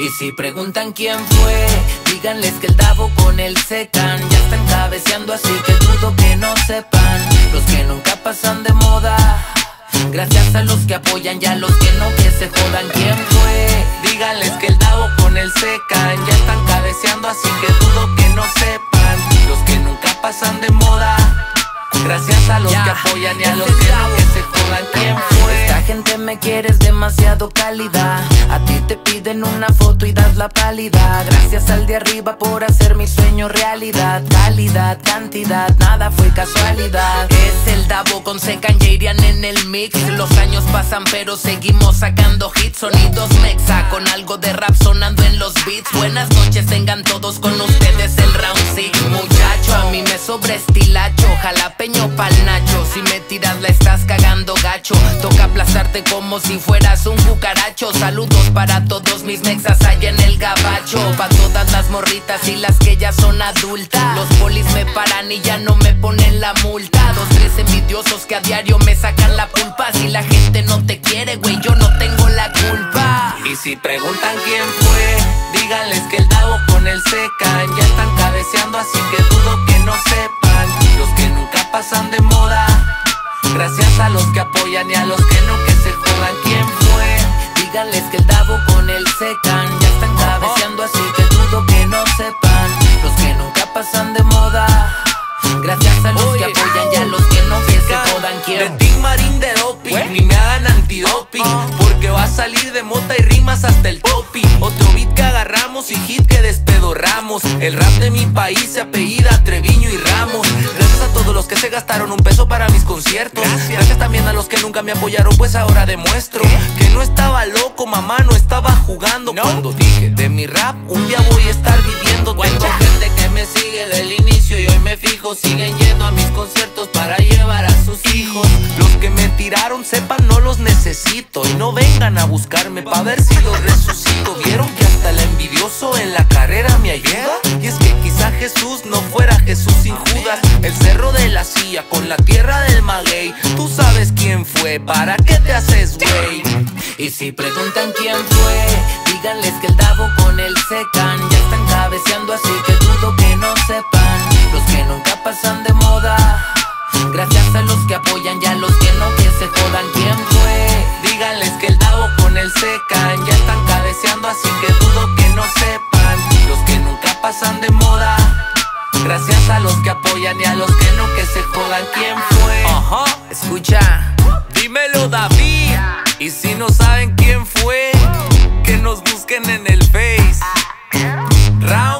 Y si preguntan quién fue, díganles que el Davo con el C-Kan ya están cabeceando, así que dudo que no sepan. Los que nunca pasan de moda, gracias a los que apoyan y a los que no, que se jodan. ¿Quién fue? Díganles que el Davo con el C-Kan ya están cabeceando, así que dudo que no sepan. Los que nunca pasan de moda, gracias a los que apoyan y a los que no, que se jodan. ¿Quién fue? Esta gente me quiere, es demasiado cálida. A ti te piden una foto y das la pálida. Gracias al de arriba por hacer mi sueño realidad. Calidad, cantidad, nada fue casualidad. Es el Davo con C-Kan, ya irían en el mix. Los años pasan pero seguimos sacando hits. Sonidos mexa con algo de rap sonando en los beats. Buenas noches tengan todos, con ustedes el round 6. Muchacho, a mí me sobra estilacho, jalapeño pa'l nacho. Si me tiras la estás cagando gacho, toca aplastarte como si fueras un cucaracho. Saludos para todos mis mexas allá en el gabacho, pa' todas las morritas y las que ya son adultas. Los polis me paran y ya no me ponen la multa. 2, 3 envidiosos que a diario me sacan la pulpa. Si la gente no te quiere, güey, yo no tengo la culpa. Y si preguntan quién fue, díganles que el Davo con el C-Kan ya están cabeceando, así que dudo que no sepan. Los que nunca pasan de moda, gracias a los que apoyan y a los que no, que se jodan. ¿Quién fue? Díganles que el Davo con el C-Kan ya están cabeceando, así que dudo que no sepan. Los que nunca pasan de moda, gracias a los que apoyan y a los que no, que se jodan. ¿Quién? De Team Marín de Dopi, ni me hagan antidopi, porque va a salir de mota y rimas hasta el Dopi. Otro beat que agarramos y hit que despedorramos. El rap de mi país se apellida Treviño y Ramos. Gracias a todos los que se gastaron un peso para mis conciertos. Gracias también a los que nunca me apoyaron, pues ahora demuestro que no estaba loco, mamá, no estaba jugando. Cuando dije de mi rap, un día voy a estar viviendo. Tengo gente que me sigue del inicio y hoy me fijo. Siguen yendo a mis conciertos para llevar a sus hijos. Los que me tiraron, sepan, no los necesito. Y no vengan a buscarme pa' ver si los resucito. ¿Vieron que hasta el envidioso en la carrera me ayuda? Y es que quizá Jesús no fuera Jesús sin Judas. El cerro de la silla con la tierra del maguey. Tú sabes quién fue, ¿para qué te haces güey? Y si preguntan quién fue, díganles que el Davo con el C-Kan ya están cabeceando, así que dudo que no sepan. Los que nunca pasan de moda, gracias a los que apoyan y a los que no, que se jodan. ¿Quién fue? Díganles que el Davo con el C-Kan ya están cabeceando, así que dudo que no sepan. Los que nunca pasan de moda, gracias a los que apoyan y a los que no, que se jodan. ¿Quién fue? Ajá, escucha, dímelo David. Y si no saben quién fue, que nos busquen en el Face. Round